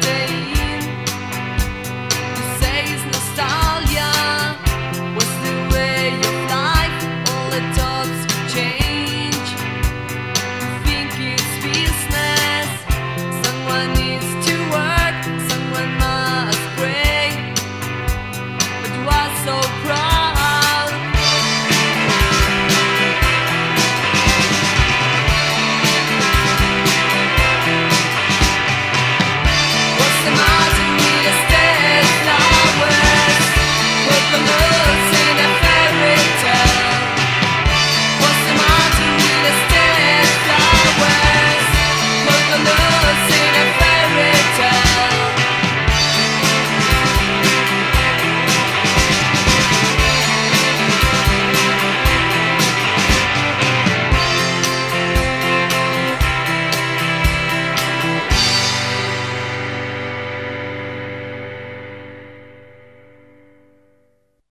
Change. You think it's business, someone needs